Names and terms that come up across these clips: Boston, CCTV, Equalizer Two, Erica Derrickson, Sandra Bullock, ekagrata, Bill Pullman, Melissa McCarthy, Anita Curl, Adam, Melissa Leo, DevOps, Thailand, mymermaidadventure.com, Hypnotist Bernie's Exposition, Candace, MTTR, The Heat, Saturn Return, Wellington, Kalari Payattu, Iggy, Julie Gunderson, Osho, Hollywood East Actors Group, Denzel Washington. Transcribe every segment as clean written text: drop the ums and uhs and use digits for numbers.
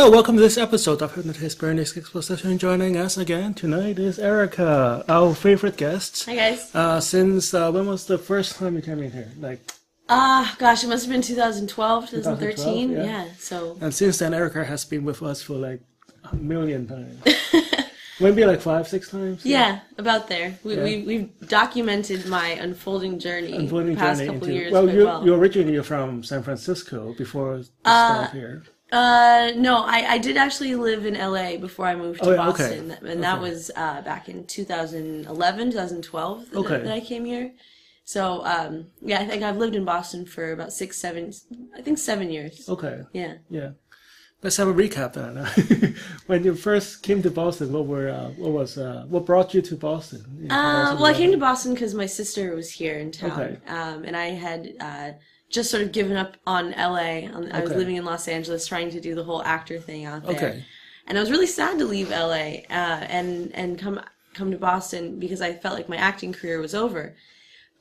Hello, welcome to this episode of Hypnotist Bernie's Exposition. Joining us again tonight is Erica, our favorite guest. Hi guys. Since when was the first time you came in here? Gosh, it must have been 2012, 2013. Yeah. So. And since then, Erica has been with us for like a million times. Maybe like 5-6 times. Yeah, about there. We've documented my unfolding journey the past couple years. Well, originally you're from San Francisco before you started here. No, I did actually live in LA before I moved to Boston, and that was back in 2011, 2012 that I came here. So, I think I've lived in Boston for about 7 years. Okay. Yeah. Yeah. Let's have a recap then. When you first came to Boston, what brought you to Boston? I came to Boston because my sister was here in town, and I had just sort of given up on LA. I was living in Los Angeles, trying to do the whole actor thing out there. Okay. And I was really sad to leave LA and come to Boston because I felt like my acting career was over.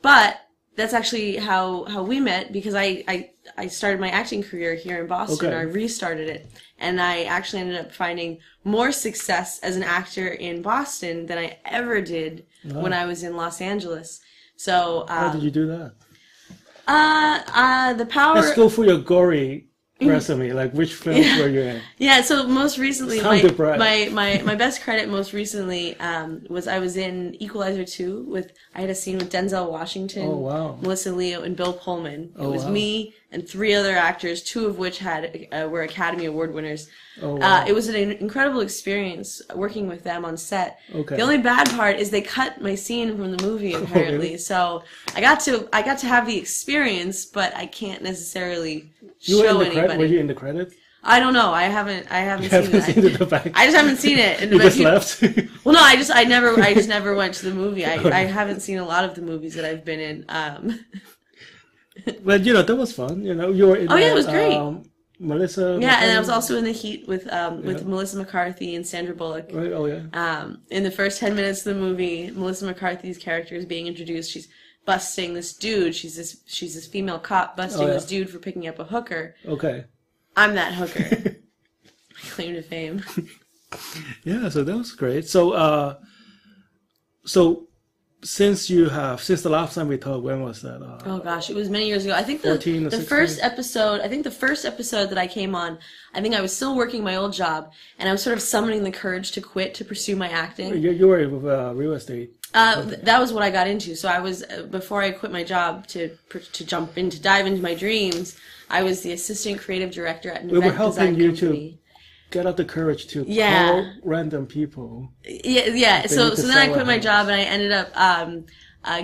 But that's actually how we met, because I started my acting career here in Boston. I restarted it, and I actually ended up finding more success as an actor in Boston than I ever did when I was in Los Angeles. So how did you do that? The power. Let's go for your gory resume. Like, which films were you in? Yeah, so most recently, my best credit most recently was I was in Equalizer 2 with, I had a scene with Denzel Washington, Melissa Leo, and Bill Pullman. It was me and 3 other actors, 2 of which were Academy Award winners. It was an incredible experience working with them on set. The only bad part is they cut my scene from the movie, apparently. Really? So I got to have the experience, but I can't necessarily show anybody. Were you in the credits? I don't know. I haven't seen it. I just haven't seen it. And you just left? Well, no. I just never went to the movie. I haven't seen a lot of the movies that I've been in. But that was fun. You were in. It was great. Melissa. Yeah, McCarthy. And I was also in The Heat with Melissa McCarthy and Sandra Bullock. Right. Oh yeah. In the first 10 minutes of the movie, Melissa McCarthy's character is being introduced. She's busting this dude. She's this female cop busting this dude for picking up a hooker. Okay. I'm that hooker. My claim to fame. Yeah. So that was great. So since the last time we talked, when was that? It was many years ago. I think the first episode. I think the first episode that I came on, I think I was still working my old job, and I was sort of summoning the courage to quit to pursue my acting. You were with real estate. That was what I got into. So I was, before I quit my job to dive into my dreams, I was the assistant creative director at an event design company. We were helping you to get out the courage to call random people. Yeah. So then I quit my job, and I ended up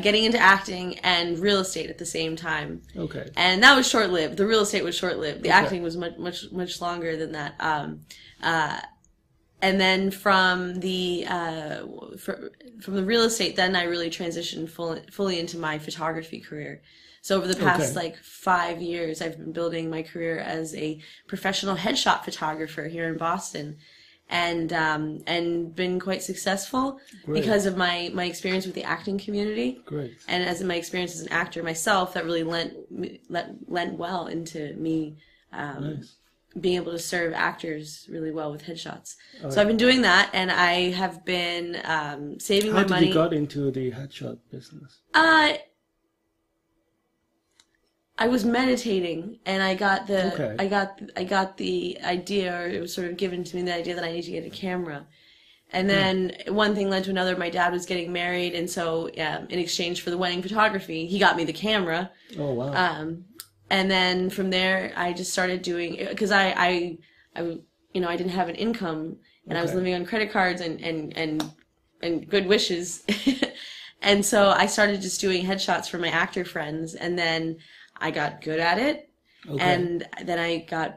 getting into acting and real estate at the same time. Okay. And that was short-lived. The real estate was short-lived. The acting was much longer than that. And then from the from the real estate, then I really transitioned fully into my photography career. So over the past 5 years, I've been building my career as a professional headshot photographer here in Boston, and been quite successful because of my experience with the acting community. Great. And as my experience as an actor myself, that really lent well into me being able to serve actors really well with headshots. So I've been doing that, and I have been saving my money. How did you got into the headshot business? I was meditating, and I got the idea, or it was sort of given to me the idea that I need to get a camera, and then one thing led to another. My dad was getting married, and so in exchange for the wedding photography, he got me the camera. Oh wow! And then from there, I just started doing, because I didn't have an income, and I was living on credit cards and good wishes, and so I started just doing headshots for my actor friends, and then I got good at it, and then I got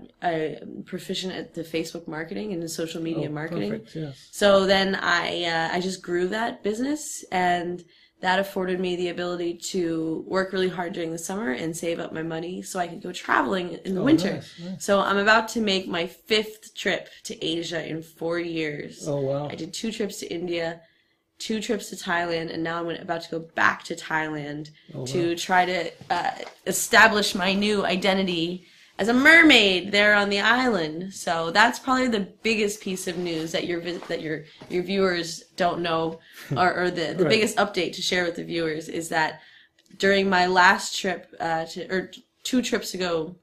proficient at the Facebook marketing and the social media marketing. Perfect, yes. So then I just grew that business, and that afforded me the ability to work really hard during the summer and save up my money so I could go traveling in the winter. Nice. So I'm about to make my 5th trip to Asia in 4 years. Oh, wow. I did 2 trips to India, 2 trips to Thailand, and now I'm about to go back to Thailand to try to establish my new identity as a mermaid there on the island. So that's probably the biggest piece of news that your viewers don't know, or the right. biggest update to share with the viewers is that during my last trip, two years ago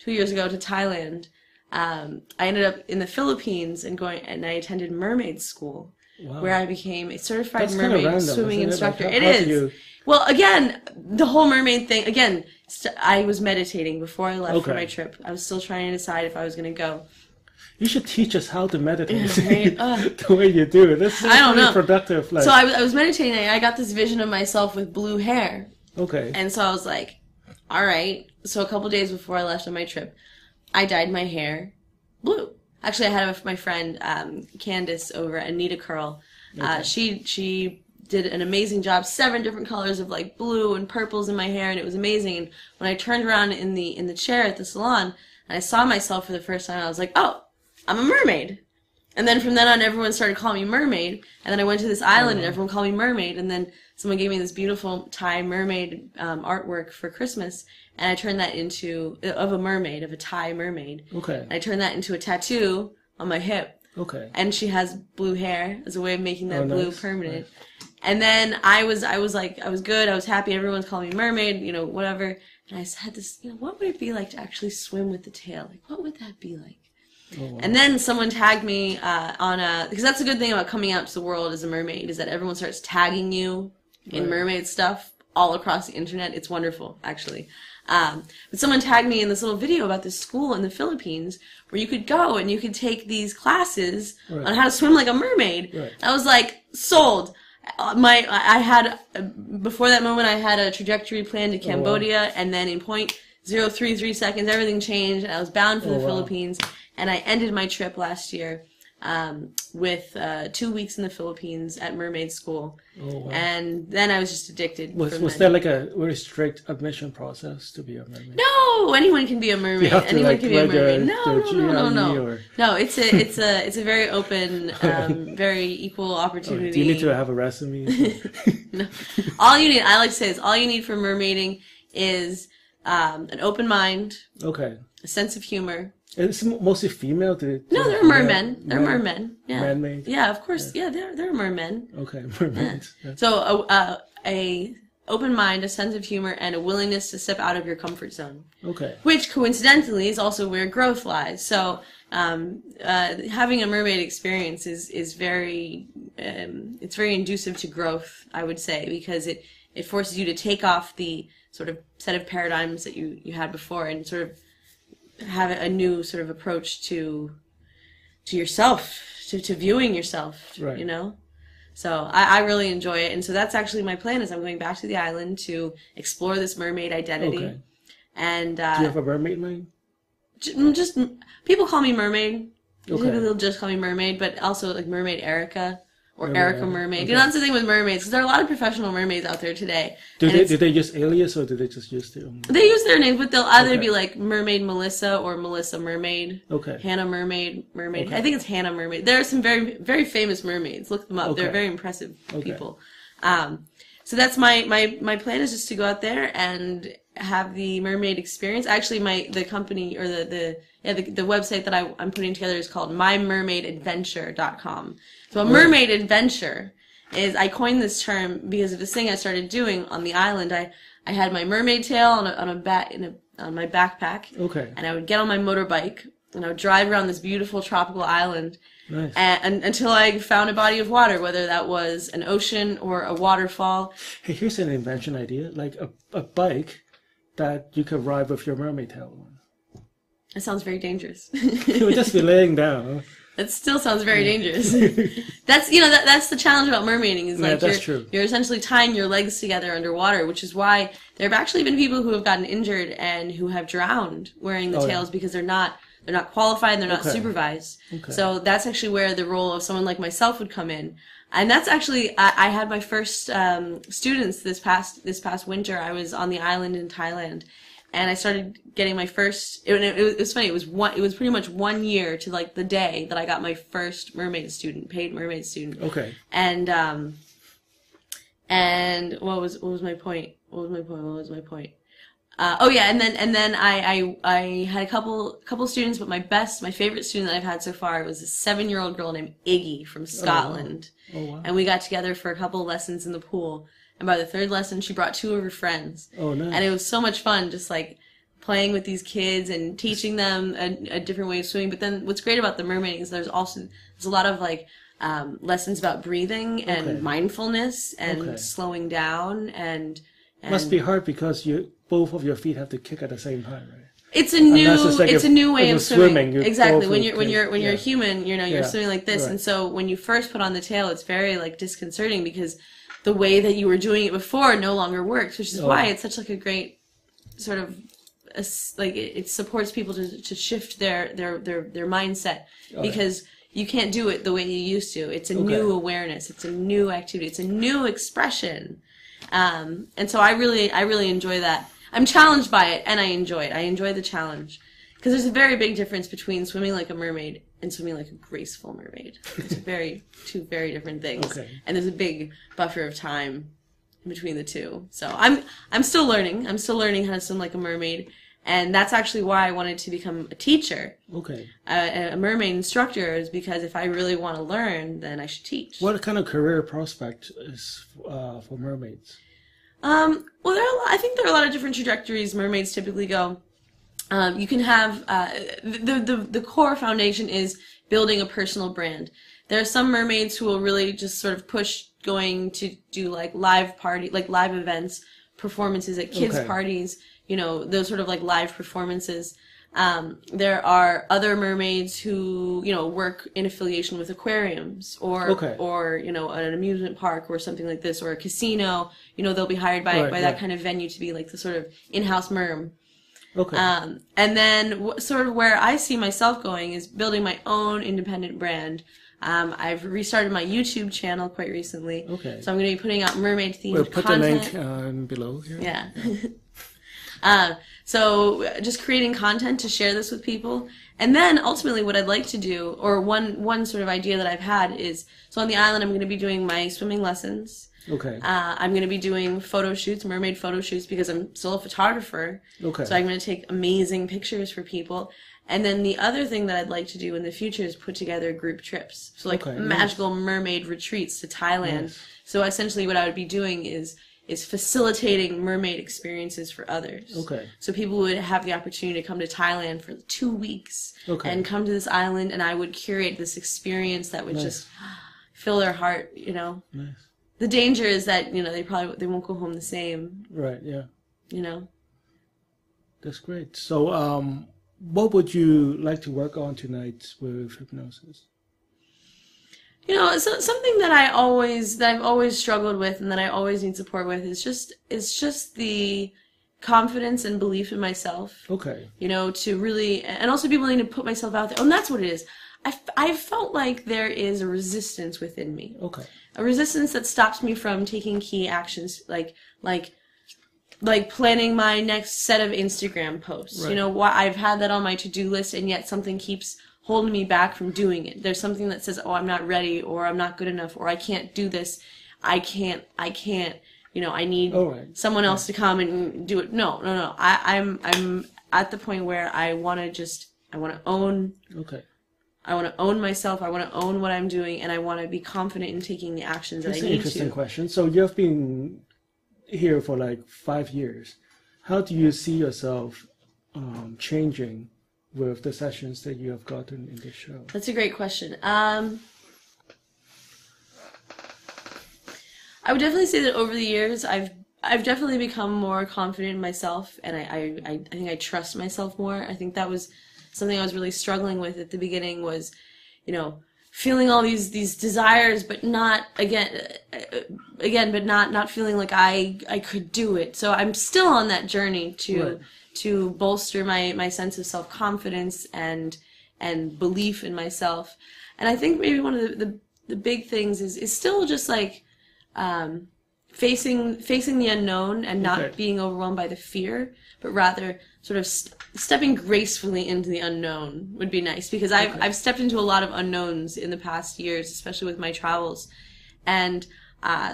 to Thailand, I ended up in the Philippines and I attended mermaid school. Wow. Where I became a certified mermaid swimming instructor. It is. Well, again, the whole mermaid thing, again, I was meditating before I left for my trip. I was still trying to decide if I was going to go. You should teach us how to meditate the way you do. This is really productive. Like. So I was meditating and I got this vision of myself with blue hair. Okay. And so I was like, all right. So a couple days before I left on my trip, I dyed my hair blue. Actually, I had my friend Candace over at Anita Curl. She did an amazing job. 7 different colors of like blue and purples in my hair, and it was amazing. And when I turned around in the chair at the salon, and I saw myself for the first time, I was like, "Oh, I'm a mermaid." And then from then on, everyone started calling me mermaid. And then I went to this island, and everyone called me mermaid. And then someone gave me this beautiful Thai mermaid artwork for Christmas. And I turned that into, of a Thai mermaid. Okay. And I turned that into a tattoo on my hip. Okay. And she has blue hair as a way of making that blue permanent. Nice. And then I was good. I was happy. Everyone's calling me mermaid, you know, whatever. And I said this, you know, what would it be like to actually swim with the tail? Like, what would that be like? Oh, wow. And then someone tagged me because that's a good thing about coming out to the world as a mermaid, is that everyone starts tagging you in mermaid stuff all across the internet. It's wonderful, actually. But someone tagged me in this little video about this school in the Philippines where you could go and you could take these classes on how to swim like a mermaid. Right. I was like, sold. Before that moment, I had a trajectory plan to Cambodia, and then in 0.033 seconds, everything changed, and I was bound for the Philippines. And I ended my trip last year with 2 weeks in the Philippines at mermaid school. Oh, wow. And then I was just addicted. Was there like a very strict admission process to be a mermaid? No, anyone can be a mermaid. No, it's a very open, very equal opportunity. Do you need to have a resume? No. All you need, I like to say, is all you need for mermaiding is an open mind. Okay. A sense of humor. It's mostly female. No, they're mermen. They're mermen. Yeah. Man-made. Yeah, of course. Yeah, they're mermen. Okay, mermen. Yeah. Yeah. So a open mind, a sense of humor, and a willingness to step out of your comfort zone. Okay. Which coincidentally is also where growth lies. So having a mermaid experience is very it's very inducive to growth, I would say, because it forces you to take off the sort of set of paradigms that you had before and sort of have a new sort of approach to yourself, to viewing yourself, you know? So I really enjoy it. And so that's actually my plan, is I'm going back to the island to explore this mermaid identity. Okay. And, do you have a mermaid name? Just, people call me mermaid. Okay. They'll just call me mermaid, but also like Mermaid Erica. Or Erica Mermaid. Okay. You know, that's the thing with mermaids, because there are a lot of professional mermaids out there today. Do they use alias, or do they just use their own? They use their names, but they'll either be like Mermaid Melissa or Melissa Mermaid. Okay. Hannah Mermaid. Okay. I think it's Hannah Mermaid. There are some very, very famous mermaids. Look them up. Okay. They're very impressive people. So that's my plan, is just to go out there and have the mermaid experience. Actually, the company, or the website that I'm putting together is called mymermaidadventure.com. So a mermaid adventure is, I coined this term because of this thing I started doing on the island. I had my mermaid tail on my backpack. Okay. And I would get on my motorbike and I would drive around this beautiful tropical island. Nice. And until I found a body of water, whether that was an ocean or a waterfall. Hey, here's an invention idea, like a bike that you could ride with your mermaid tail on. That sounds very dangerous. You would just be laying down. That still sounds very dangerous. That's, you know, that's the challenge about mermaiding, is like you're essentially tying your legs together underwater, which is why there have actually been people who have gotten injured and who have drowned wearing the tails because they're not qualified, they're not supervised. Okay. So that's actually where the role of someone like myself would come in. And that's actually, I had my first students this past winter. I was on the island in Thailand. And I started getting my first. It was funny. It was pretty much 1 year to like the day that I got my first mermaid student, paid mermaid student. Okay. And what was my point? Oh yeah, and then I had a couple students, but my favorite student that I've had so far was a 7-year-old girl named Iggy from Scotland. Oh, wow. Oh, wow. And we got together for a couple of lessons in the pool, and by the third lesson she brought two of her friends. Oh, nice. And it was so much fun, just like playing with these kids and teaching them a different way of swimming. But then what's great about the mermaiding is there's a lot of like lessons about breathing and mindfulness and slowing down and must be hard because you. Both of your feet have to kick at the same time, right? It's a new way of swimming. Exactly. When you're a human, you know, you're swimming like this, and so when you first put on the tail, it's very like disconcerting because the way that you were doing it before no longer works, which is why it's such like a great sort of like it supports people to shift their mindset because you can't do it the way you used to. It's a new awareness. It's a new activity. It's a new expression. And so I really enjoy that. I'm challenged by it, and I enjoy it. I enjoy the challenge. Because there's a very big difference between swimming like a mermaid and swimming like a graceful mermaid. It's two very different things. Okay. And there's a big buffer of time between the two. So I'm still learning. I'm still learning how to swim like a mermaid. And that's actually why I wanted to become a teacher. Okay. A mermaid instructor is because if I really want to learn, then I should teach. What kind of career prospect is for mermaids? Well, I think there are a lot of different trajectories mermaids typically go. You can have the core foundation is building a personal brand. There are some mermaids who will really just sort of push going to do like live events, performances at kids' parties. You know, those sort of like live performances. There are other mermaids who, you know, work in affiliation with aquariums or you know, an amusement park or something like this, or a casino. You know, they'll be hired by that kind of venue to be like the sort of in-house merm. Okay. And then sort of where I see myself going is building my own independent brand. I've restarted my YouTube channel quite recently. Okay. So I'm going to be putting out mermaid-themed content. Put the link below here. Yeah. So just creating content to share this with people. And then ultimately what I'd like to do, or one sort of idea that I've had is, so on the island I'm going to be doing my swimming lessons. Okay. I'm going to be doing photo shoots, mermaid photo shoots, because I'm still a photographer. Okay. So I'm going to take amazing pictures for people. And then the other thing that I'd like to do in the future is put together group trips. So like magical mermaid retreats to Thailand. Nice. So essentially what I would be doing is facilitating mermaid experiences for others. Okay. So people would have the opportunity to come to Thailand for 2 weeks and come to this island, and I would curate this experience that would just fill their heart, you know. Nice. The danger is that, you know, they won't go home the same. Right, yeah. You know. That's great. So what would you like to work on tonight with hypnosis? You know, so something that I've always struggled with, and that I always need support with, is just the confidence and belief in myself. Okay. You know, to really, and also be willing to put myself out there. Oh, and that's what it is. I felt like there is a resistance within me. Okay. A resistance that stops me from taking key actions, like planning my next set of Instagram posts. Right. You know, I've had that on my to-do list, and yet something keeps holding me back from doing it. There's something that says, oh, I'm not ready, or I'm not good enough, or I can't do this. I can't, you know, I need someone else to come and do it. No. I'm at the point where I want to own. Okay. I want to own myself. I want to own what I'm doing, and I want to be confident in taking the actions that I need to. That's an interesting question. So you've been here for like 5 years. How do you see yourself changing with the sessions that you have gotten in this show? That's a great question. I would definitely say that over the years, I've definitely become more confident in myself, and I think I trust myself more. I think that was something I was really struggling with at the beginning, was, you know, feeling all these desires, but not feeling like I could do it. So I'm still on that journey to bolster my sense of self-confidence and belief in myself. And I think maybe one of the big things is still just like facing the unknown and not being overwhelmed by the fear, but rather sort of stepping gracefully into the unknown would be nice, because I've stepped into a lot of unknowns in the past years, especially with my travels, and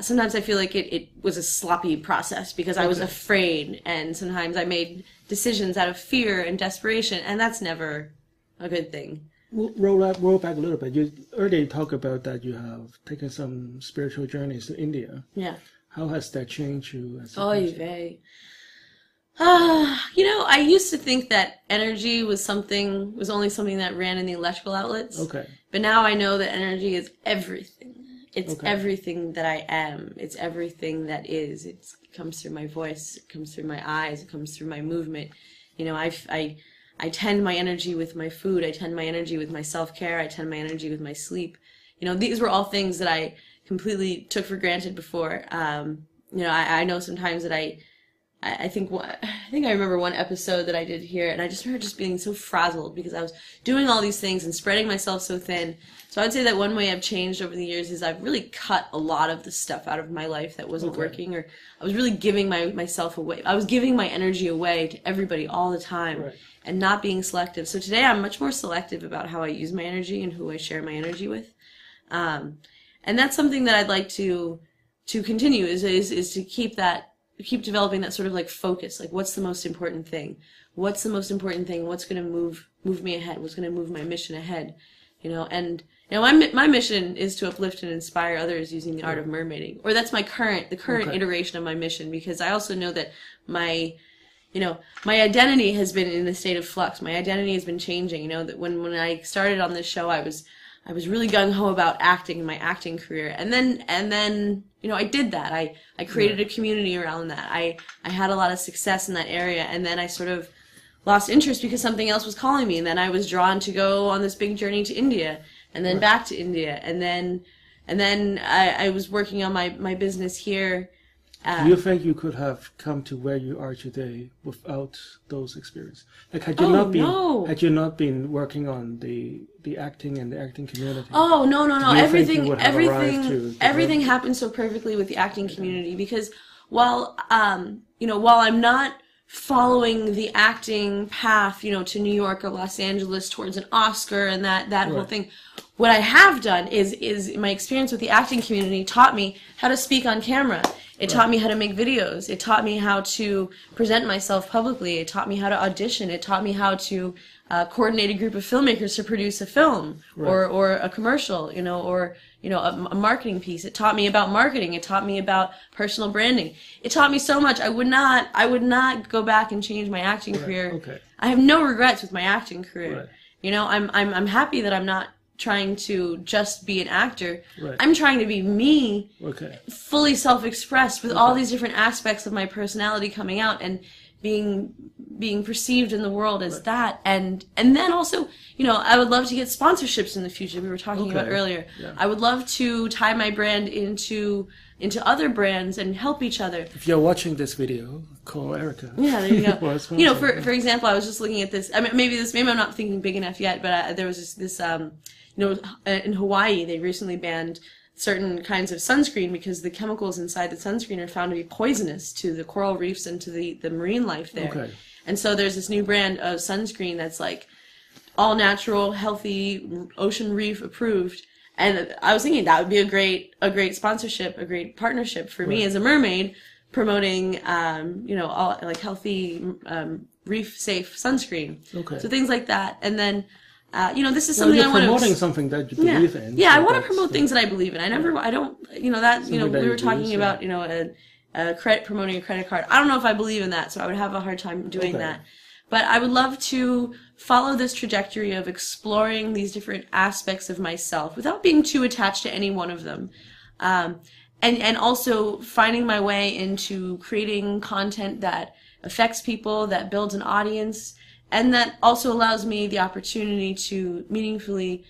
Sometimes I feel like it was a sloppy process because I was afraid, and sometimes I made decisions out of fear and desperation, and that's never a good thing. Roll back a little bit. You earlier talked about that you have taken some spiritual journeys to India. Yeah. How has that changed you as a person? You know, I used to think that energy was only something that ran in the electrical outlets. Okay. But now I know that energy is everything. It's everything that I am. It's everything that is. It comes through my voice. It comes through my eyes. It comes through my movement. You know, I tend my energy with my food. I tend my energy with my self-care. I tend my energy with my sleep. You know, these were all things that I completely took for granted before. You know, I know sometimes that I think I remember one episode that I did here, and I just remember just being so frazzled because I was doing all these things and spreading myself so thin. So I'd say that one way I've changed over the years is I've really cut a lot of the stuff out of my life that wasn't working, or I was really giving myself away. I was giving my energy away to everybody all the time and not being selective. So today I'm much more selective about how I use my energy and who I share my energy with. And that's something that I'd like to continue is to keep developing that sort of like focus, like what's the most important thing, what's going to move me ahead, what's going to move my mission ahead, you know. And you know, my mission is to uplift and inspire others using the art of mermaiding, or that's the current iteration of my mission, because I also know that my identity has been in a state of flux. My identity has been changing, you know, that when I started on this show, I was really gung-ho about acting in my acting career. And then, you know, I did that. I created a community around that. I had a lot of success in that area. And then I sort of lost interest because something else was calling me. And then I was drawn to go on this big journey to India, and then back to India. And then I was working on my business here. Do you think you could have come to where you are today without those experiences? Like, had you not been working on the acting and the acting community? Oh, no. Everything happened so perfectly with the acting community, because while I'm not following the acting path, you know, to New York or Los Angeles towards an Oscar and that whole thing, what I have done is my experience with the acting community taught me how to speak on camera. It taught me how to make videos. It taught me how to present myself publicly. It taught me how to audition. It taught me how to coordinate a group of filmmakers to produce a film or a commercial, you know, or you know, a marketing piece. It taught me about marketing. It taught me about personal branding. It taught me so much. I would not go back and change my acting career. I have no regrets with my acting career. You know, I'm happy that I'm not trying to just be an actor. I'm trying to be me, fully self-expressed with all these different aspects of my personality coming out and being perceived in the world as that. And then also, you know, I would love to get sponsorships in the future. We were talking about earlier. I would love to tie my brand into other brands and help each other. If you're watching this video, call Erica. Yeah, there you go. You know, for example, I was just looking at this. I mean, maybe I'm not thinking big enough yet, but there was just this you know, in Hawaii, they recently banned certain kinds of sunscreen because the chemicals inside the sunscreen are found to be poisonous to the coral reefs and to the marine life there. And so there's this new brand of sunscreen that's like all natural, healthy, ocean reef approved. And I was thinking that would be a great sponsorship, a great partnership for me as a mermaid, promoting you know, all like healthy reef safe sunscreen. So things like that. And then you know, this is something I want to... You're promoting something that you believe in. Yeah, so I want to promote things that I believe in. I don't, you know, that, you know, we were talking about, you know, promoting a credit card. I don't know if I believe in that, so I would have a hard time doing that. But I would love to follow this trajectory of exploring these different aspects of myself without being too attached to any one of them. And also finding my way into creating content that affects people, that builds an audience, and that also allows me the opportunity to meaningfully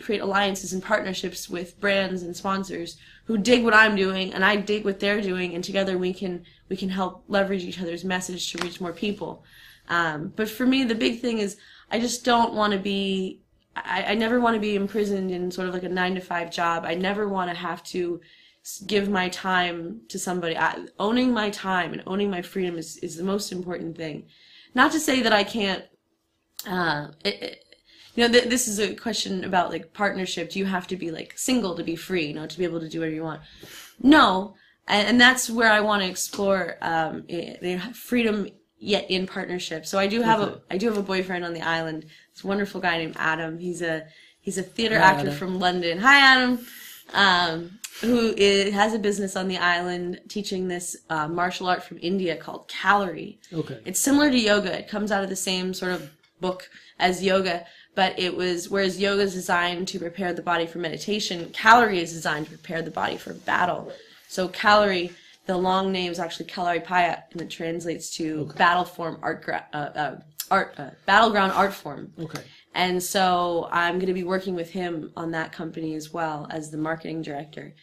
create alliances and partnerships with brands and sponsors who dig what I'm doing and I dig what they're doing, and together we can help leverage each other's message to reach more people. But for me, the big thing is I just don't want to be, I never want to be imprisoned in sort of like a 9-to-5 job. I never want to have to give my time to somebody. Owning my time and owning my freedom is the most important thing. Not to say that I can't, You know, this is a question about like partnership. Do you have to be like single to be free, you know, to be able to do whatever you want? No, and that's where I want to explore freedom yet in partnership. So I do have a boyfriend on the island. This wonderful guy named Adam. He's a theater actor from London. Hi, Adam. Who has a business on the island teaching this martial art from India called Kalari. Okay. It's similar to yoga. It comes out of the same sort of book as yoga, but it was, whereas yoga is designed to prepare the body for meditation, Kalari is designed to prepare the body for battle. So Kalari, the long name is actually Kalari Payattu, and it translates to battleground art form. Okay. And so I'm going to be working with him on that company as well as the marketing director.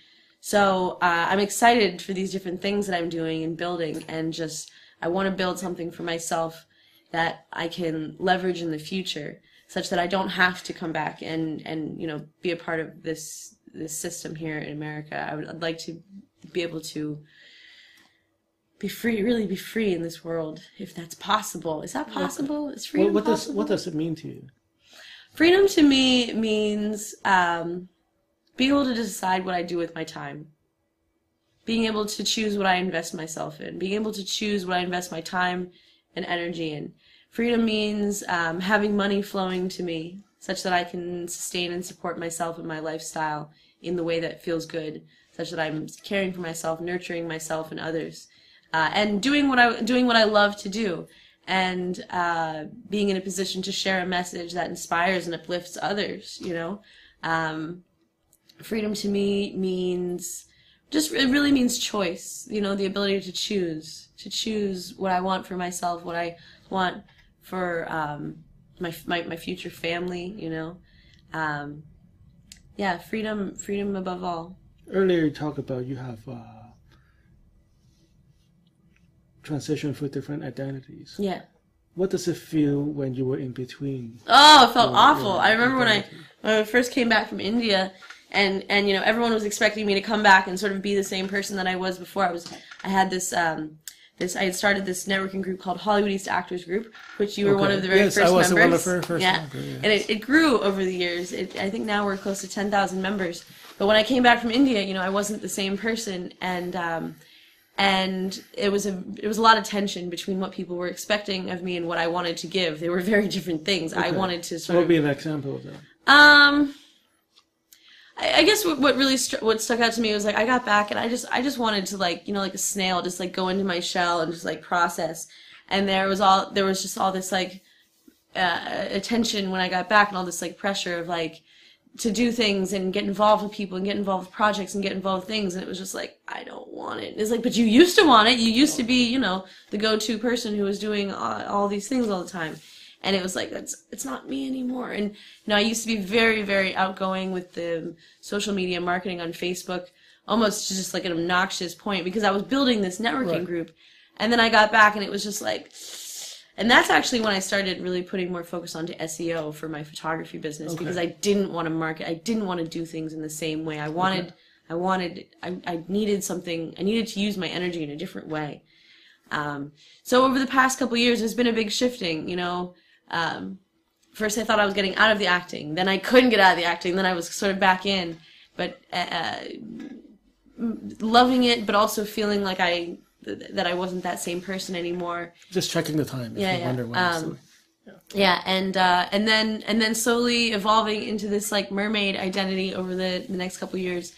So I'm excited for these different things that I'm doing and building, and just I want to build something for myself that I can leverage in the future, such that I don't have to come back and you know, be a part of this system here in America. I'd like to be able to be free, really be free in this world, if that's possible. Is that possible? Is freedom possible? What does it mean to you? Freedom to me means being able to decide what I do with my time, being able to choose what I invest myself in, being able to choose what I invest my time and energy in. Freedom means having money flowing to me such that I can sustain and support myself and my lifestyle in the way that feels good, such that I'm caring for myself, nurturing myself and others, and doing what I love to do. And being in a position to share a message that inspires and uplifts others, you know. Freedom to me means, it really means choice, you know, the ability to choose what I want for myself, what I want for my future family, you know. Yeah, freedom above all. Earlier you talked about you have... transition for different identities. Yeah. What does it feel when you were in between? Oh, it felt awful. I remember when I first came back from India, and you know, everyone was expecting me to come back and sort of be the same person that I was before. I had started this networking group called Hollywood East Actors Group, which you were one of the very first members. Yes, I was one of the very first members. Yeah. And it grew over the years. I think now we're close to 10,000 members. But when I came back from India, you know, I wasn't the same person, and it was a lot of tension between what people were expecting of me and what I wanted to give. They were very different things. Okay. I wanted to sort of... What would be an example of that? I guess what stuck out to me was, like, I got back and I just wanted to, like, you know, like a snail, just like go into my shell and just like process. And there was just all this like attention when I got back, and all this like pressure of like to do things and get involved with people and get involved with projects and get involved with things. And it was just like, I don't want it. It's like, but you used to want it. You used to be, you know, the go-to person who was doing all these things all the time. And it was like, it's not me anymore. And, you know, I used to be very, very outgoing with the social media marketing on Facebook, almost to just like an obnoxious point, because I was building this networking group. And then I got back and it was just like... And that's actually when I started really putting more focus onto SEO for my photography business, because I didn't want to market. I didn't want to do things in the same way. I needed something. I needed to use my energy in a different way. So over the past couple of years, there's been a big shifting, you know. First I thought I was getting out of the acting. Then I couldn't get out of the acting. Then I was sort of back in, but loving it, but also feeling like that I wasn't that same person anymore. Just checking the time. And then slowly evolving into this like mermaid identity over the next couple of years.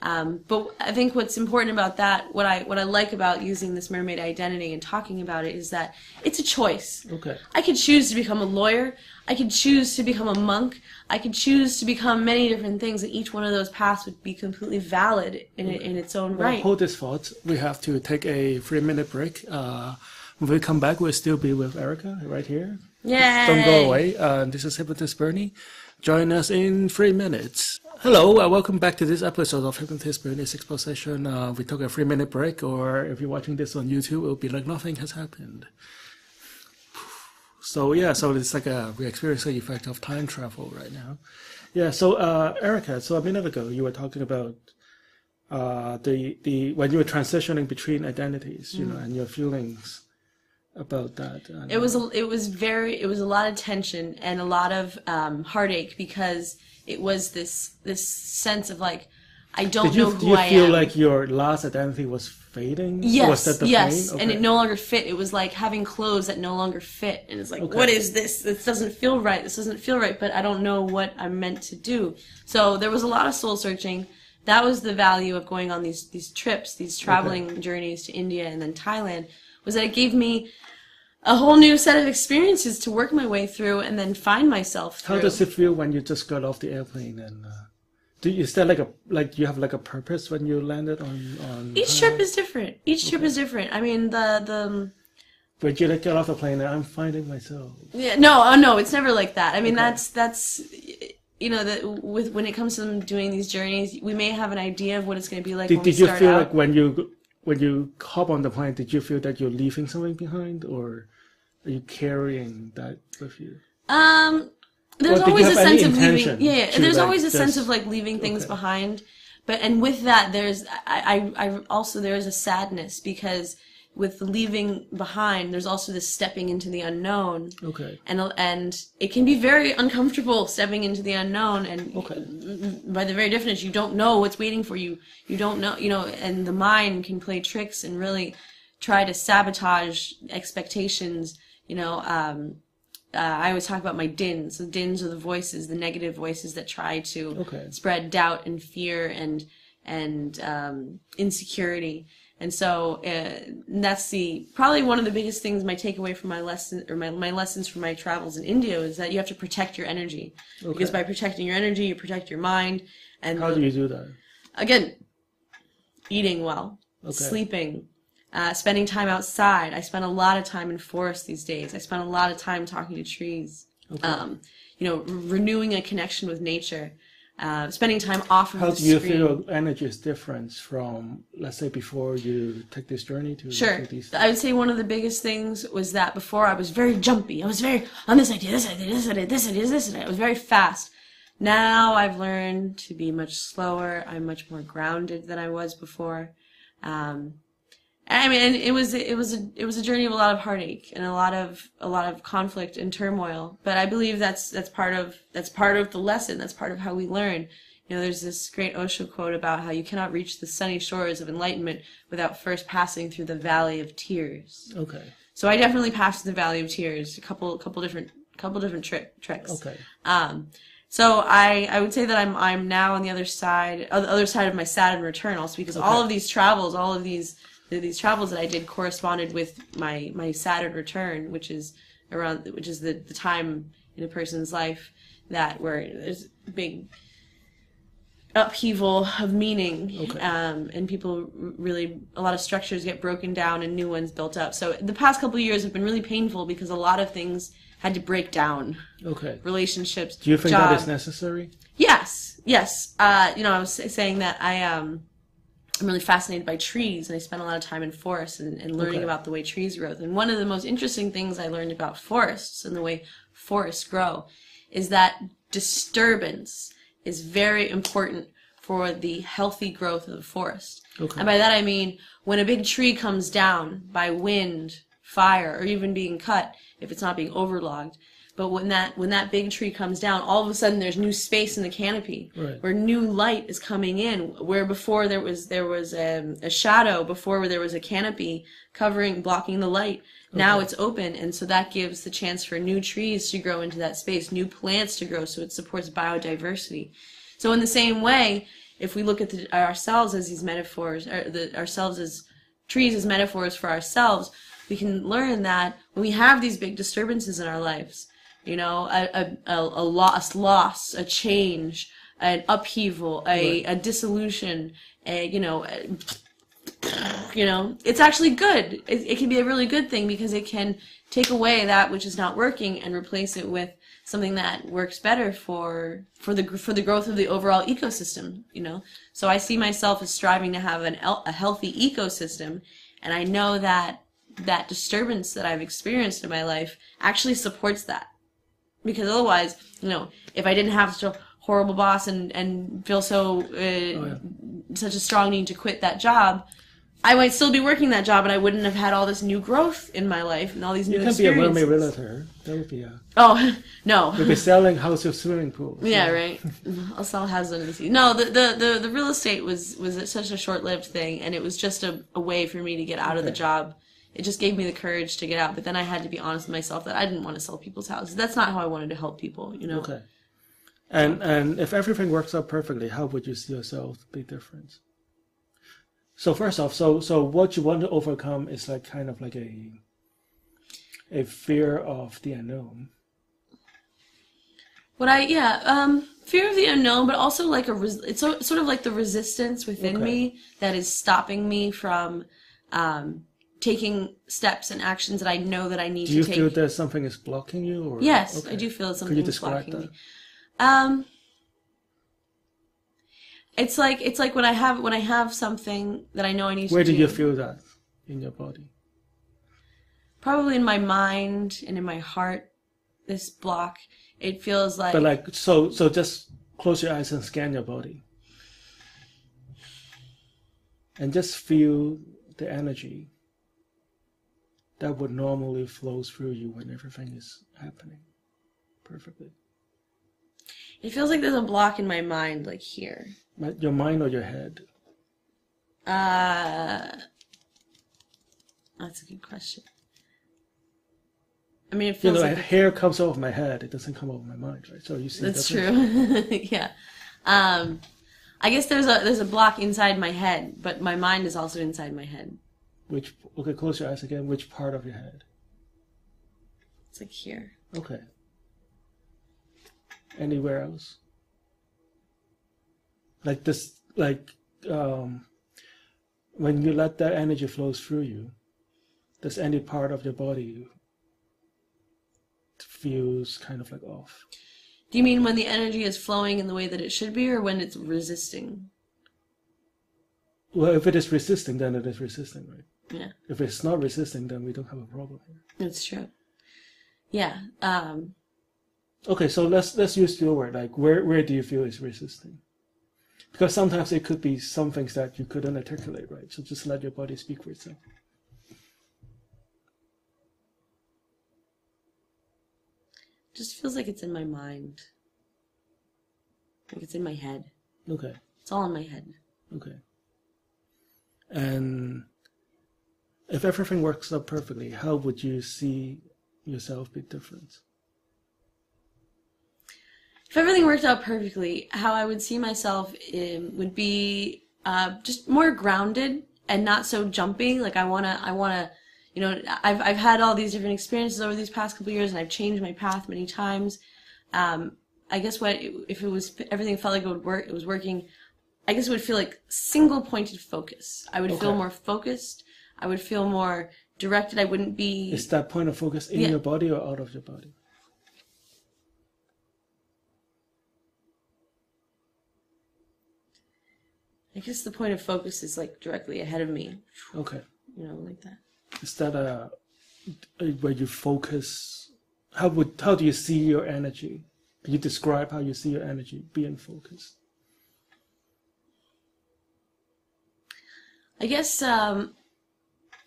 But I think what's important about that, what I like about using this mermaid identity and talking about it, is that it's a choice. Okay. I could choose to become a lawyer. I could choose to become a monk. I could choose to become many different things, and each one of those paths would be completely valid in its own right. Well, hold this thought. We have to take a 3-minute break. When we come back, we'll still be with Erica right here. Yeah. Don't go away. This is Hypnotist Bernie. Join us in 3 minutes. Hello, welcome back to this episode of Hypnotist Bernie's Exposition. We took a 3-minute break, or if you're watching this on YouTube, it'll be like nothing has happened. So yeah, so it's like we're experiencing the effect of time travel right now. Yeah, so Erica, so a minute ago you were talking about when you were transitioning between identities, you know, and your feelings. about that. It was a lot of tension and a lot of heartache, because it was this sense of like, I don't know who I am. Did you feel like your last identity was fading? Yes. Was that the pain? Okay. And it no longer fit. It was like having clothes that no longer fit, and it's like, okay, what is this? This doesn't feel right. This doesn't feel right. But I don't know what I'm meant to do. So there was a lot of soul searching. That was the value of going on these trips, these traveling journeys to India and then Thailand, was that it gave me a whole new set of experiences to work my way through and then find myself through. How does it feel when you just got off the airplane and? Is there like you have like a purpose when you landed on each trip is different. Each trip is different. I mean the But you like get off the plane and I'm finding myself. Yeah, no, it's never like that. I mean that's you know, when it comes to them doing these journeys, we may have an idea of what it's going to be like. Did you feel like when you hop on the plane, did you feel that you're leaving something behind, or are you carrying that with you? There's always a sense of leaving. Yeah. There's always a sense of like leaving things behind, and with that, there's I also there is a sadness, because with leaving behind, there's also this stepping into the unknown. Okay. And it can be very uncomfortable stepping into the unknown, and by the very definition, you don't know what's waiting for you. You don't know, you know, and the mind can play tricks and really try to sabotage expectations. You know. I always talk about my dins. The dins are the voices, the negative voices that try to spread doubt and fear and insecurity. And so that's probably one of the biggest things. My takeaway from my lesson, or my lessons from my travels in India, is that you have to protect your energy, because by protecting your energy, you protect your mind. And how do you do that? Again, eating well, sleeping. Spending time outside. I spend a lot of time in forests these days. I spend a lot of time talking to trees. You know, renewing a connection with nature. Spending time off of the screen. How do you feel energy is different from, let's say, before you took this journey to these things? I would say one of the biggest things was that before I was very jumpy. I was very, on this idea, this idea, this idea, this idea, this idea. I was very fast. Now I've learned to be much slower. I'm much more grounded than I was before. I mean, it was a journey of a lot of heartache and a lot of conflict and turmoil. But I believe that's part of the lesson. That's part of how we learn. You know, there's this great Osho quote about how you cannot reach the sunny shores of enlightenment without first passing through the valley of tears. Okay. So I definitely passed the valley of tears. A couple different tricks. Okay. So I would say that I'm now on the other side of my Saturn return, also because all of these travels that I did corresponded with my Saturn return, which is the time in a person's life where there's a big upheaval of meaning, and people really, a lot of structures get broken down and new ones built up. So the past couple of years have been really painful, because a lot of things had to break down. Okay. Relationships. Do you think that is necessary? Yes. Yes. You know, I was saying that I'm really fascinated by trees, and I spent a lot of time in forests and learning about the way trees grow. And one of the most interesting things I learned about forests and the way forests grow is that disturbance is very important for the healthy growth of the forest. Okay. And by that I mean, when a big tree comes down by wind, fire, or even being cut, if it's not being overlogged, but when that big tree comes down, all of a sudden there's new space in the canopy, where new light is coming in. Where before there was a shadow, before there was a canopy blocking the light. Now it's open, and so that gives the chance for new trees to grow into that space, new plants to grow. So it supports biodiversity. So in the same way, if we look at ourselves as these metaphors, or ourselves as trees as metaphors for ourselves, we can learn that when we have these big disturbances in our lives. You know, a loss, a change, an upheaval, a dissolution, it's actually good. It can be a really good thing, because it can take away that which is not working and replace it with something that works better for the growth of the overall ecosystem. You know, so I see myself as striving to have a healthy ecosystem, and I know that disturbance that I've experienced in my life actually supports that. Because otherwise, you know, if I didn't have such a horrible boss and feel such a strong need to quit that job, I might still be working that job, and I wouldn't have had all this new growth in my life and all these new experiences. You could be a runway realtor. That would be a... Oh, no. You'd be selling houses with swimming pools. Yeah, right. I'll sell houses under the sea. No, the real estate was such a short-lived thing, and it was just a way for me to get out of the job. It just gave me the courage to get out, but then I had to be honest with myself that I didn't want to sell people's houses. That's not how I wanted to help people, you know? Okay. And if everything works out perfectly, how would you see yourself be different? So first off, so what you want to overcome is like kind of like a fear of the unknown. Fear of the unknown, but also like it's sort of like the resistance within me that is stopping me from taking steps and actions that I know that I need to take. Do you feel that something is blocking you? Or? Yes, I do feel that something is blocking me. Could you describe that? It's like when I have something that I know I need to do. Where do you feel that in your body? Probably in my mind and in my heart. This block, it feels like. But like so just close your eyes and scan your body, and just feel the energy that would normally flow through you when everything is happening perfectly. It feels like there's a block in my mind, like here. Your mind or your head? That's a good question. I mean, it feels like... hair comes off my head. It doesn't come off my mind, right? So you see... That's true. Yeah. I guess there's a block inside my head, but my mind is also inside my head. Okay, close your eyes again. Which part of your head? It's like here. Okay. Anywhere else? Like this, like when you let that energy flows through you, does any part of your body feels kind of like off? Do you mean when the energy is flowing in the way that it should be, or when it's resisting? Well, if it is resisting, then it is resisting, right? Yeah. If it's not resisting, then we don't have a problem here. That's true. Yeah. Okay, so let's use your word. Like, where do you feel is resisting? Because sometimes it could be some things that you couldn't articulate, right? So just let your body speak for itself. Just feels like it's in my mind. Like it's in my head. Okay. It's all in my head. Okay. And if everything works out perfectly, how would you see yourself be different? If everything worked out perfectly, how I would see myself would be just more grounded and not so jumpy. Like I wanna, you know, I've had all these different experiences over these past couple of years, and I've changed my path many times. I guess everything felt like it was working. I guess it would feel like single-pointed focus. I would feel more focused. I would feel more directed. I wouldn't be. Is that point of focus in your body or out of your body? I guess the point of focus is like directly ahead of me. Okay. You know, like that. Is that where you focus? How do you see your energy? Can you describe how you see your energy being focused? I guess do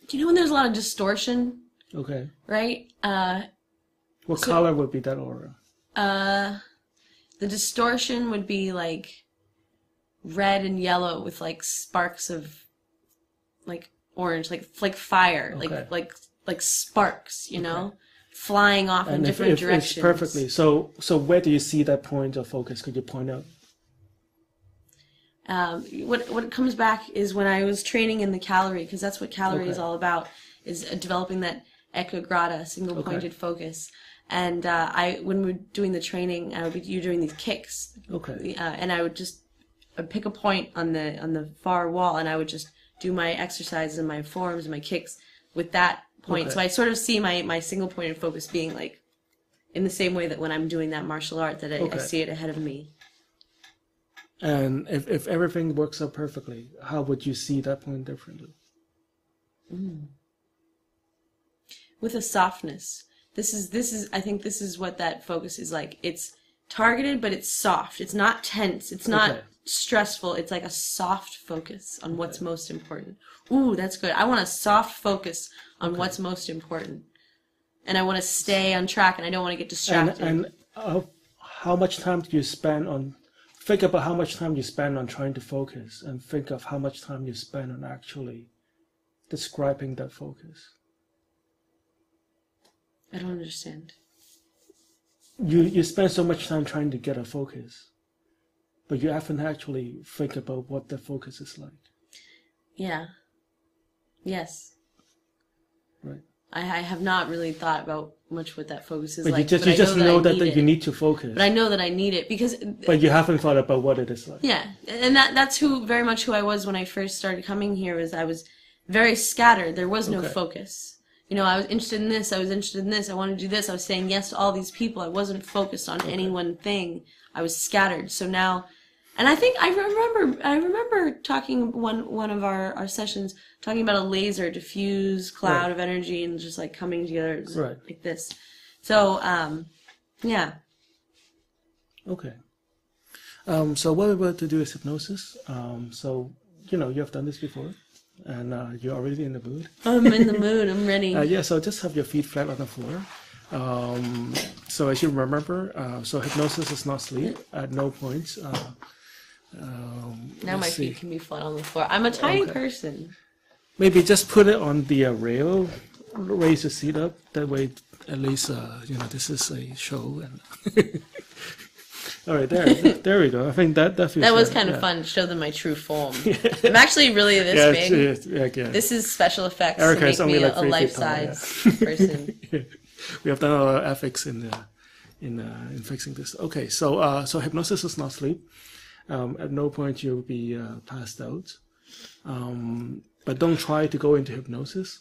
you know when there's a lot of distortion? Okay. Right? What color would be that aura? The distortion would be like red and yellow with like sparks of like orange, like fire, like sparks, you know, flying off in different directions. It's perfectly. So where do you see that point of focus? Could you point out? What comes back is when I was training in the Kalari, because that's what Kalari is all about, is developing that ekagrata, single pointed focus. And when we were doing the training, you were doing these kicks. Okay. And I would just pick a point on the far wall, and I would just do my exercises and my forms and my kicks with that point. Okay. So I sort of see my single pointed focus being like in the same way that when I'm doing that martial art, that I see it ahead of me. And if everything works out perfectly, how would you see that point differently? With a softness. I think this is what that focus is like. It's targeted, but it's soft. It's not tense. It's not stressful, it's like a soft focus on what's most important. Ooh, that's good. I want a soft focus on what's most important. And I want to stay on track, and I don't want to get distracted. And how much time do you spend on... Think about how much time you spend on trying to focus, and think of how much time you spend on actually describing that focus. I don't understand. You spend so much time trying to get a focus, but you haven't actually think about what the focus is like. Yeah. Yes. Right. I have not really thought about much what that focus is like. But you just know that you need to focus. But I know that I need it because... But you haven't thought about what it is like. Yeah. And that's very much who I was when I first started coming here. Is I was very scattered. There was no focus. You know, I was interested in this, I was interested in this, I wanted to do this, I was saying yes to all these people, I wasn't focused on any one thing, I was scattered. So now, and I think, I remember talking, one of our sessions, talking about a laser diffuse cloud of energy and just like coming together like this. So, yeah. Okay. So what we're about to do is hypnosis. So, you know, you have done this before. And you're already in the mood. I'm in the mood. I'm ready. Yeah, so just have your feet flat on the floor. So as you remember, so hypnosis is not sleep at no point. Now my feet can be flat on the floor. I'm a tiny person. Maybe just put it on the rail. Raise your seat up. That way, at least, you know, this is a show. And all right, there we go. I think that feels. That was kind of fun to show them my true form. I'm actually really this big. This is special effects to make me a life-size person. We have done a lot of ethics in fixing this. Okay, so so hypnosis is not sleep. At no point you'll be passed out. But don't try to go into hypnosis.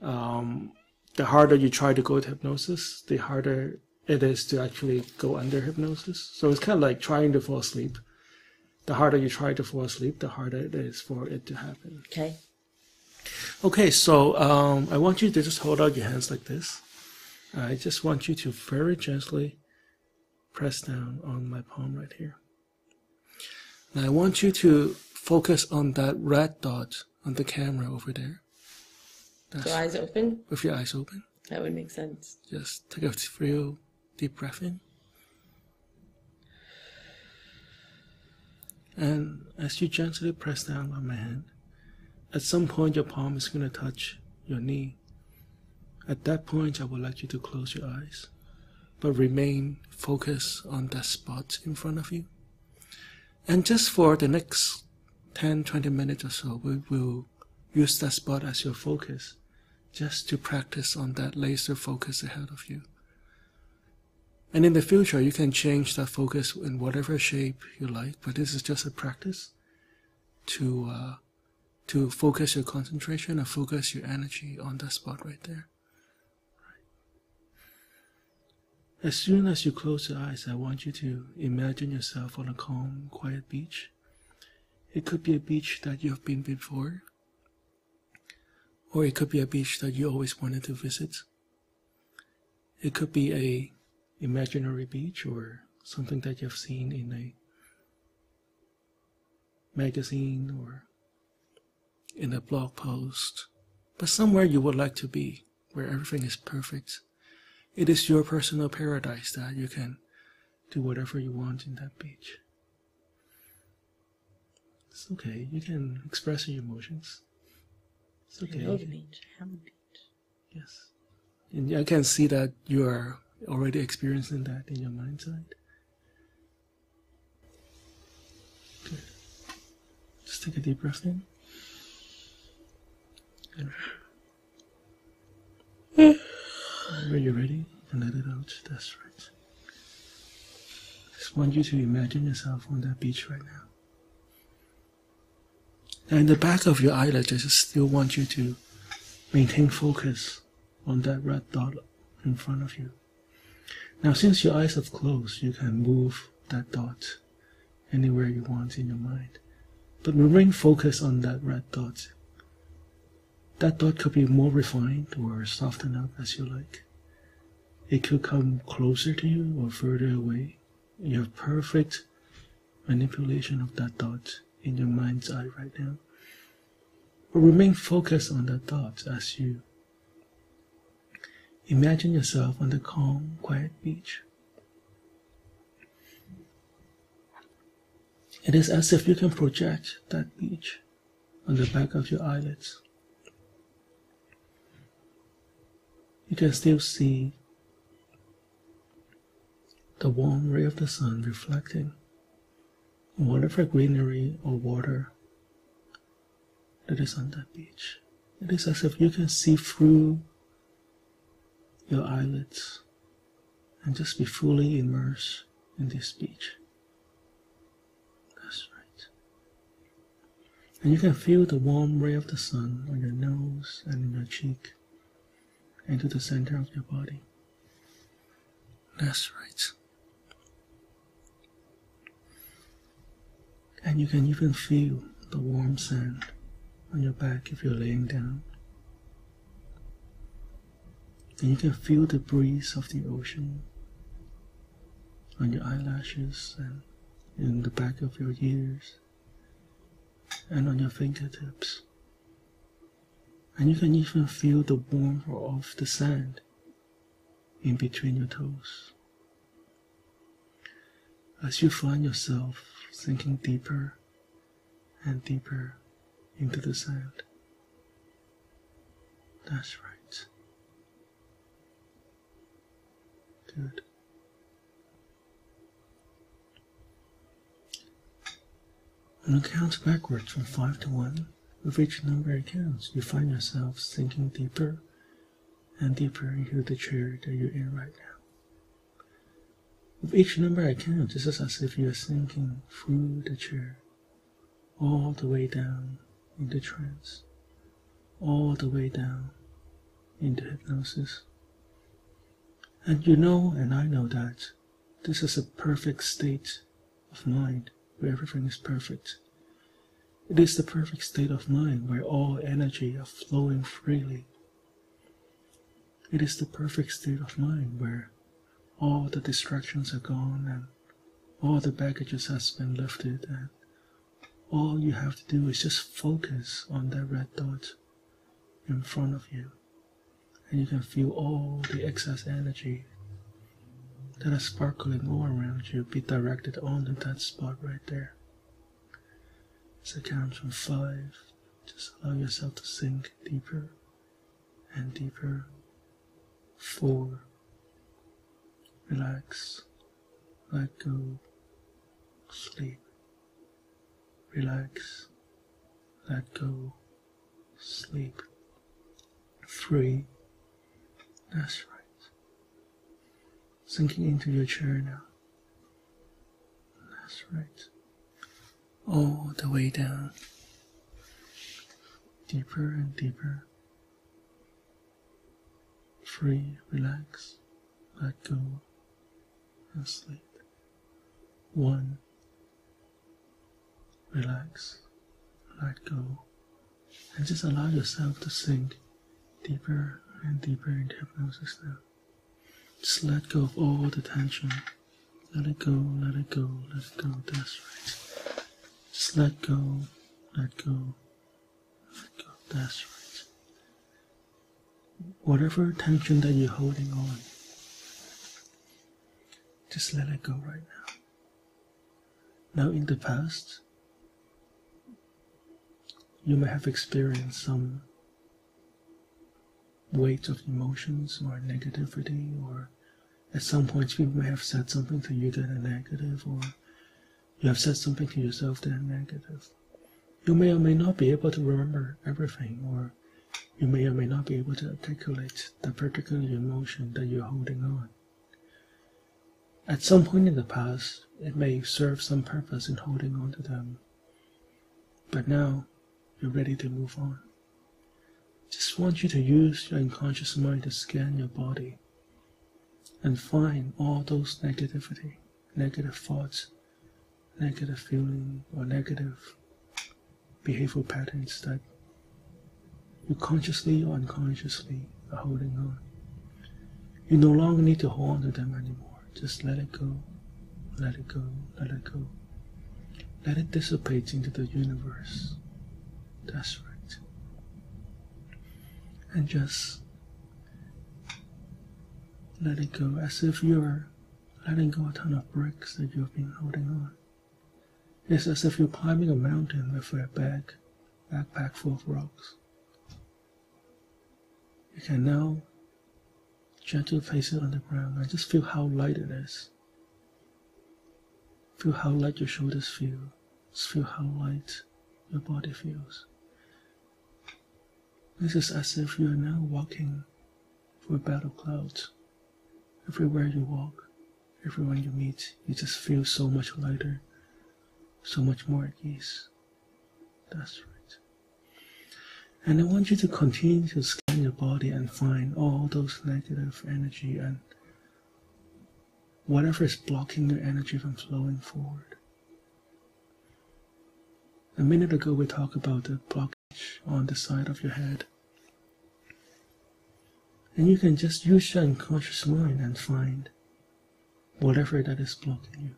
The harder you try to go to hypnosis, the harder it is to actually go under hypnosis. So it's kind of like trying to fall asleep. The harder you try to fall asleep, the harder it is for it to happen. Okay. Okay, so I want you to just hold out your hands like this. I just want you to very gently press down on my palm right here. Now I want you to focus on that red dot on the camera over there. That's with your eyes open? With your eyes open. That would make sense. Just take a real deep breath in. And as you gently press down on my hand, at some point your palm is going to touch your knee. At that point, I would like you to close your eyes, but remain focused on that spot in front of you. And just for the next 10-20 minutes or so, we will use that spot as your focus, just to practice on that laser focus ahead of you. And in the future, you can change that focus in whatever shape you like, but this is just a practice to focus your concentration and focus your energy on that spot right there. Right. As soon as you close your eyes, I want you to imagine yourself on a calm, quiet beach. It could be a beach that you have been before, or it could be a beach that you always wanted to visit. It could be a imaginary beach or something that you've seen in a magazine or in a blog post, but somewhere you would like to be, where everything is perfect. It is your personal paradise that you can do whatever you want in that beach. It's okay, you can express your emotions. It's okay. I know the beach. I have the beach. Yes. And I can see that you are already experiencing that in your mind's eye. Good. Just take a deep breath in. And whenever you're ready, you can let it out. That's right. I just want you to imagine yourself on that beach right now. Now in the back of your eyelids, I just still want you to maintain focus on that red dot in front of you. Now since your eyes have closed, you can move that dot anywhere you want in your mind. But remain focused on that red dot. That dot could be more refined or softened up as you like. It could come closer to you or further away. You have perfect manipulation of that thought in your mind's eye right now. But remain focused on that thought as you imagine yourself on the calm, quiet beach. It is as if you can project that beach on the back of your eyelids. You can still see the warm ray of the sun reflecting on whatever greenery or water that is on that beach. It is as if you can see through your eyelids and just be fully immersed in this beach. That's right. And you can feel the warm ray of the sun on your nose and in your cheek and to the center of your body. That's right. And you can even feel the warm sand on your back if you're laying down. And you can feel the breeze of the ocean on your eyelashes and in the back of your ears and on your fingertips. And you can even feel the warmth of the sand in between your toes. As you find yourself sinking deeper and deeper into the sand. That's right. Good. On a count backwards from 5 to 1, with each number it counts, you find yourself sinking deeper and deeper into the chair that you're in right now. With each number I count, it's just as if you're sinking through the chair, all the way down into trance, all the way down into hypnosis. And you know, and I know that, this is a perfect state of mind, where everything is perfect. It is the perfect state of mind where all energy are flowing freely. It is the perfect state of mind where all the distractions are gone and all the baggages has been lifted, and all you have to do is just focus on that red dot in front of you, and you can feel all the excess energy that are sparkling all around you be directed onto that spot right there. So count from 5, just allow yourself to sink deeper and deeper. 4, relax, let go, sleep, relax, let go, sleep, 3, that's right, sinking into your chair now, that's right, all the way down, deeper and deeper, 3, relax, let go, and sleep. 1, relax, let go, and just allow yourself to sink deeper and deeper into hypnosis now. Just let go of all the tension. Let it go, let it go, let it go, that's right. Just let go, let go, let go, that's right. Whatever tension that you're holding on, just let it go right now. Now in the past, you may have experienced some weight of emotions or negativity, or at some point people may have said something to you that are negative, or you have said something to yourself that are negative. You may or may not be able to remember everything, or you may or may not be able to articulate the particular emotion that you're holding on. At some point in the past, it may serve some purpose in holding on to them. But now, you're ready to move on. Just want you to use your unconscious mind to scan your body and find all those negativity, negative thoughts, negative feeling, or negative behavioral patterns that you consciously or unconsciously are holding on. You no longer need to hold on to them anymore. Just let it go, let it go, let it go. that it dissipates into the universe. That's right. And just let it go, as if you're letting go a ton of bricks that you've been holding on. It's as if you're climbing a mountain with a backpack full of rocks. You can now gently place it on the ground and just feel how light it is. Feel how light your shoulders feel. Just feel how light your body feels. This is as if you are now walking through a battle cloud. Everywhere you walk, everyone you meet, you just feel so much lighter, so much more at ease. That's right. And I want you to continue to scan your body and find all those negative energy and whatever is blocking your energy from flowing forward. A minute ago we talked about the blockage on the side of your head. And you can just use your unconscious mind and find whatever that is blocking you.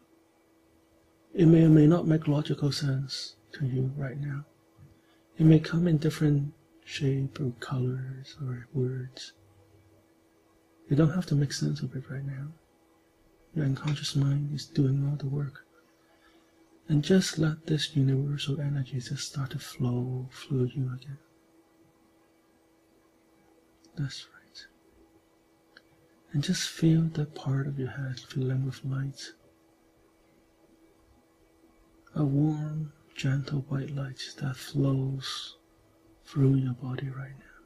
It may or may not make logical sense to you right now. It may come in different shape or colors or words. You don't have to make sense of it right now. Your unconscious mind is doing all the work. And just let this universal energy just start to flow through you again. That's right. And just feel that part of your head filling with light. A warm, gentle white light that flows through your body right now.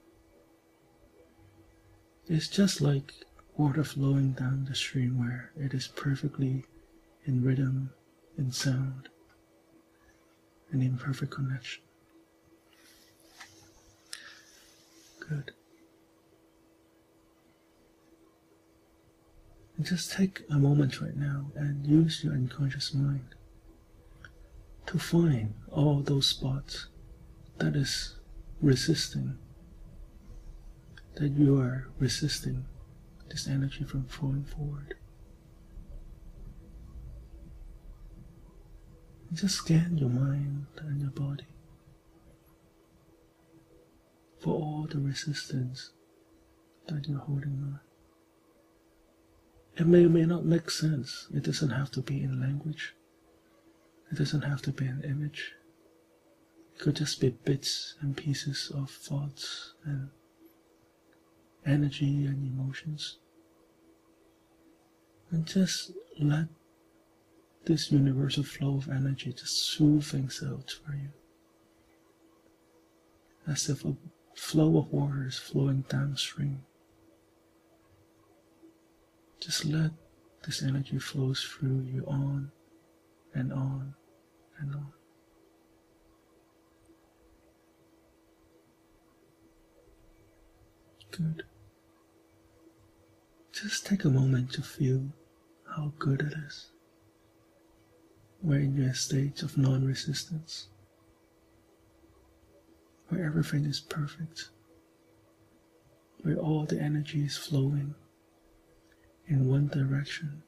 It's just like water flowing down the stream where it is perfectly in rhythm, in sound, and in perfect connection. Good. Just take a moment right now and use your unconscious mind to find all those spots that is resisting, that you are resisting this energy from flowing forward. Just scan your mind and your body for all the resistance that you're holding on. It may or may not make sense. It doesn't have to be in language. It doesn't have to be an image. It could just be bits and pieces of thoughts and energy and emotions. And just let this universal flow of energy just soothe things out for you. As if a flow of water is flowing downstream. Just let this energy flow through you on and on and on. Good. Just take a moment to feel how good it is. When you're in a state of non-resistance, where everything is perfect, where all the energy is flowing in one direction.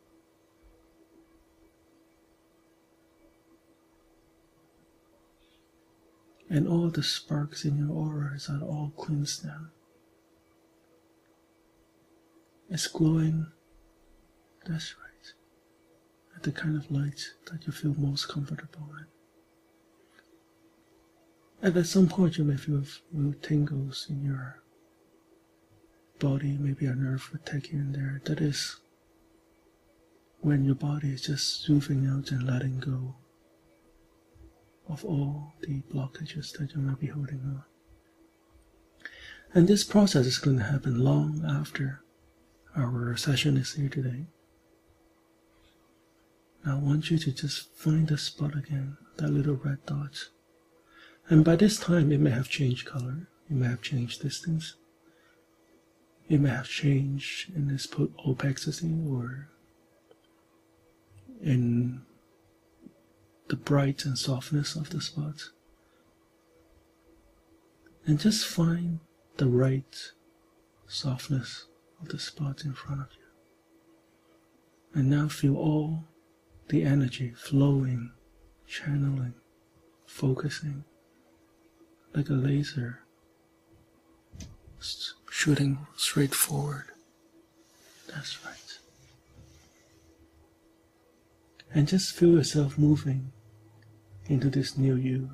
And all the sparks in your auras are all cleansed now. It's glowing, that's right, at the kind of light that you feel most comfortable in. And at some point you may feel little tingles in your body, maybe a nerve would take you in there. That is when your body is just soothing out and letting go of all the blockages that you might be holding on. And this process is going to happen long after our session is here today. Now I want you to just find that spot again, that little red dot. And by this time it may have changed color, it may have changed distance. It may have changed in its opacity or in the bright and softness of the spot. And just find the right softness of the spot in front of you. And now feel all the energy flowing channeling, focusing, like a laser, shooting straight forward. That's right. And just feel yourself moving into this new you,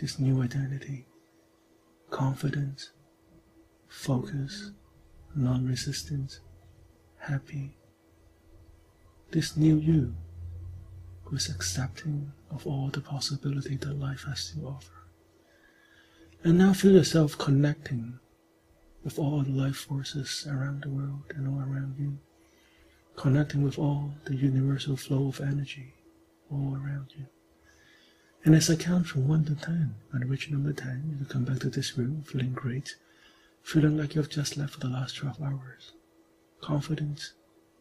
this new identity. Confident, focused, non-resistant, happy. This new you who is accepting of all the possibility that life has to offer. And now feel yourself connecting with all the life forces around the world and all around you. Connecting with all the universal flow of energy all around you. And as I count from 1 to 10, on which number 10, you can come back to this room feeling great, feeling like you've just left for the last 12 hours. Confident,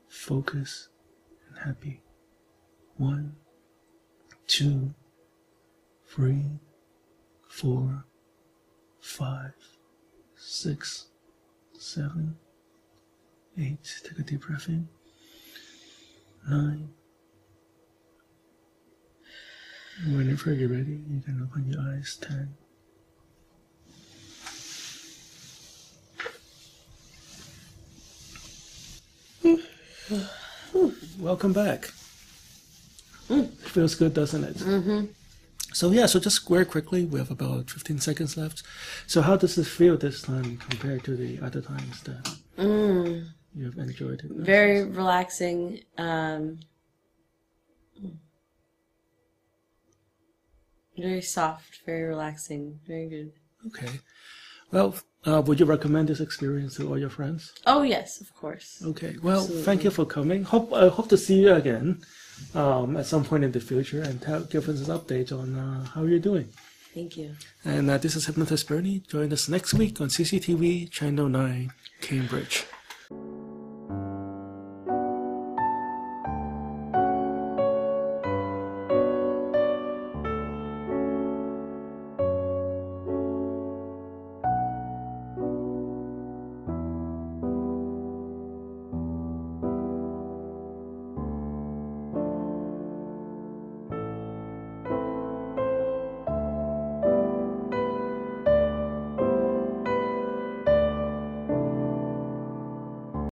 focused, and happy. 1, 2, 3, 4, 5, 6, 7, 8, take a deep breath in, 9, whenever you're ready, you can open your eyes, 10, welcome back. It feels good, doesn't it? Mm-hmm. So yeah, so just very quickly, we have about 15 seconds left. So how does this feel this time compared to the other times that you have enjoyed it? Very relaxing. Very soft, very relaxing, very good. Okay. Well, would you recommend this experience to all your friends? Oh yes, of course. Okay. Well, absolutely. Thank you for coming. I hope to see you again. At some point in the future, and give us an update on how you're doing. Thank you. And this is Hypnotist Bernie. Join us next week on CCTV Channel 9, Cambridge.